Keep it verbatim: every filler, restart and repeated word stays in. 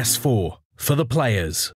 P S four for the players.